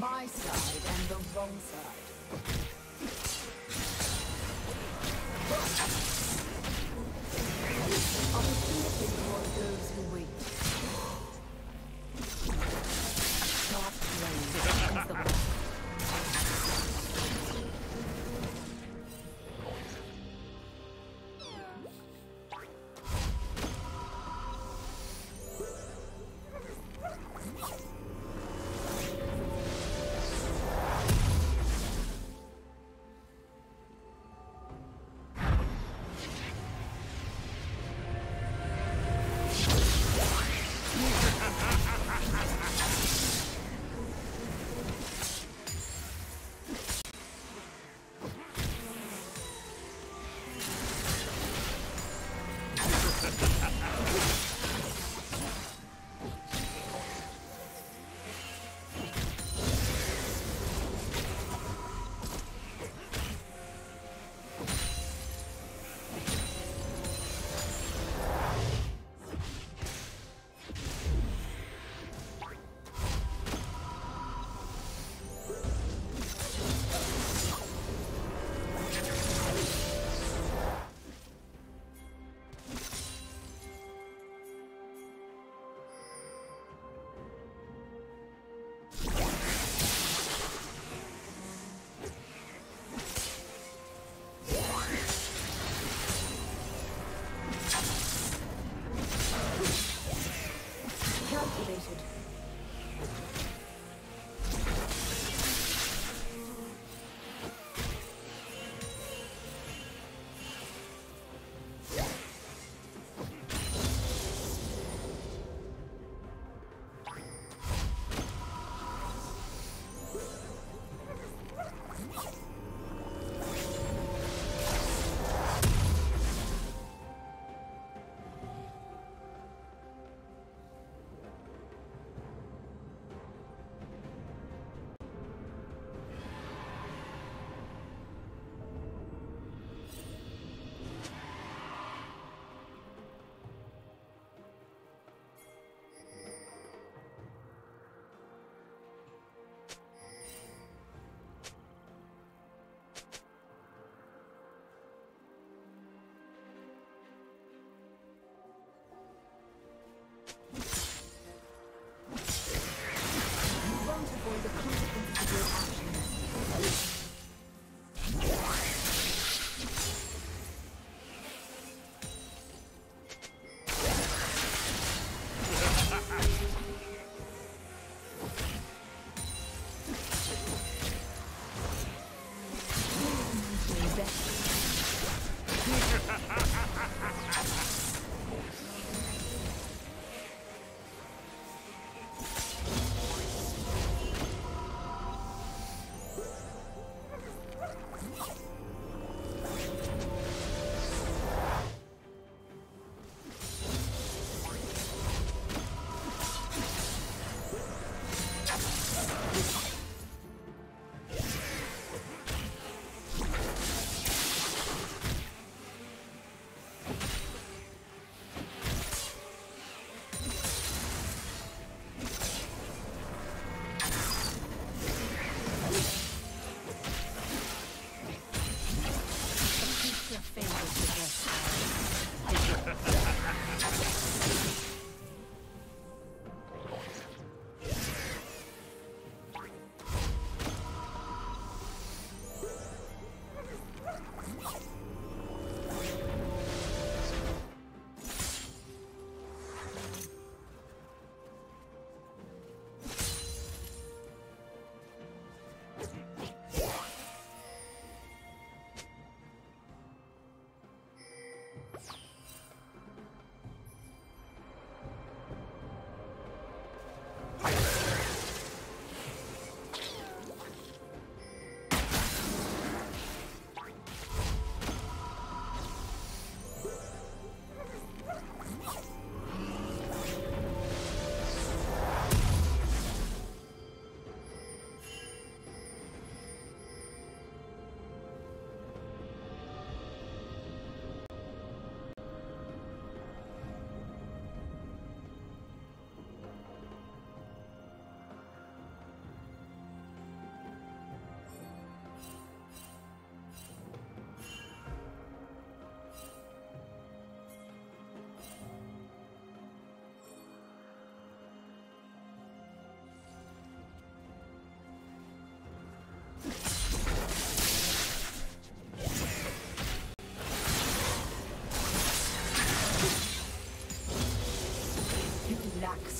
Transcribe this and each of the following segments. My side and the wrong side.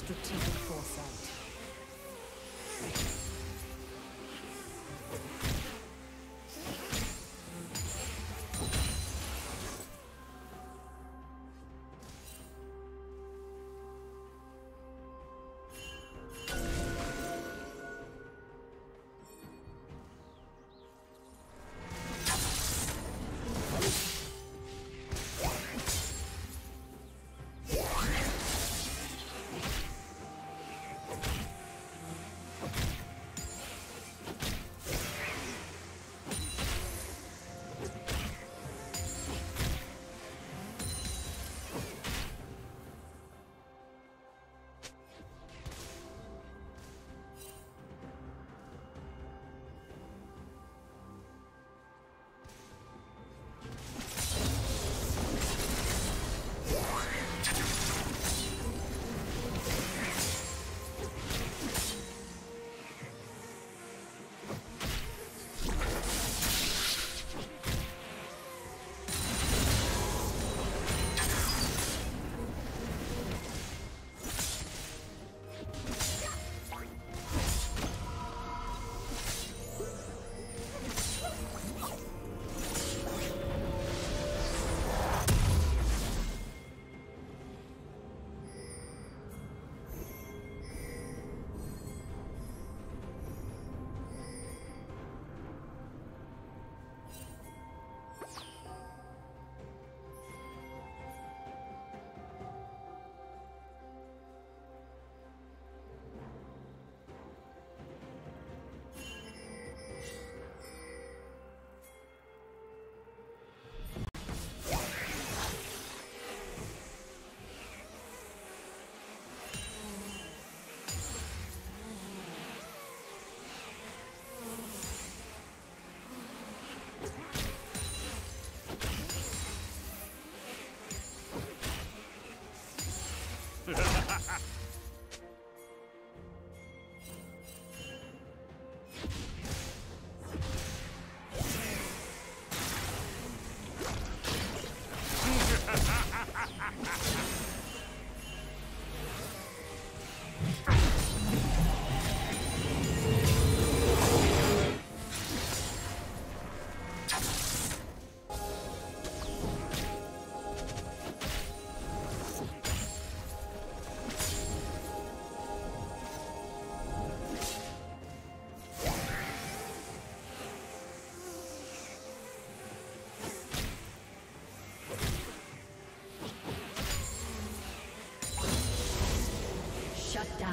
strategic foresight. Down.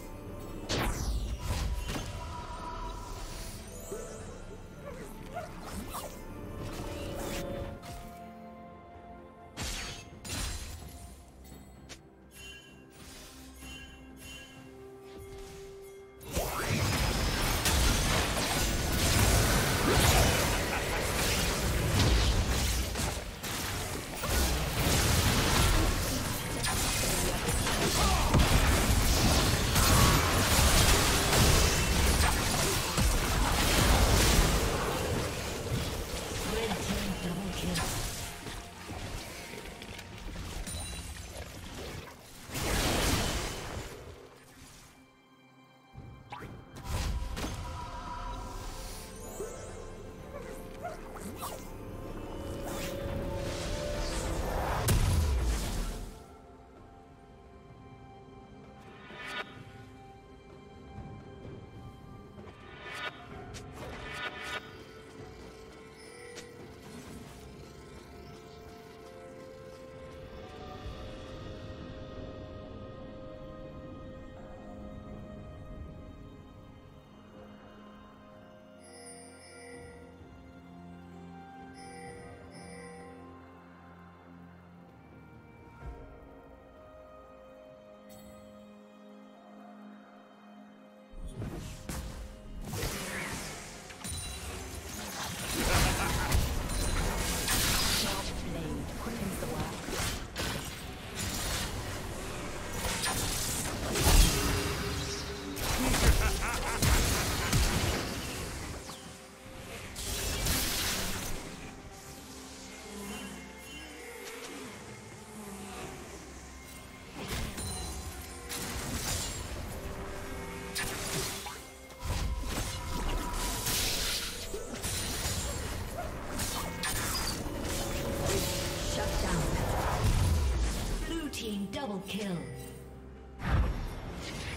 Double kill.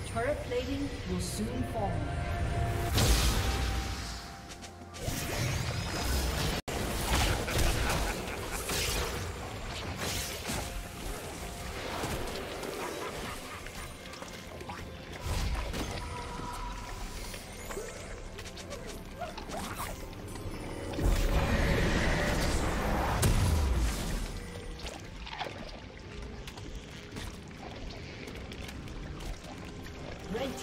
Turret plating will soon fall.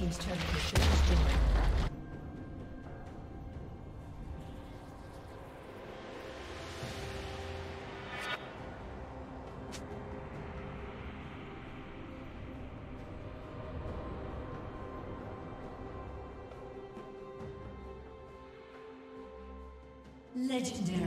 team's turret has been destroyed. Legendary.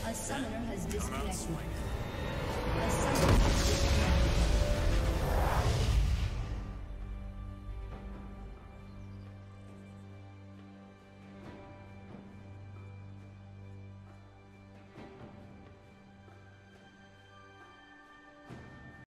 A summoner has disconnected.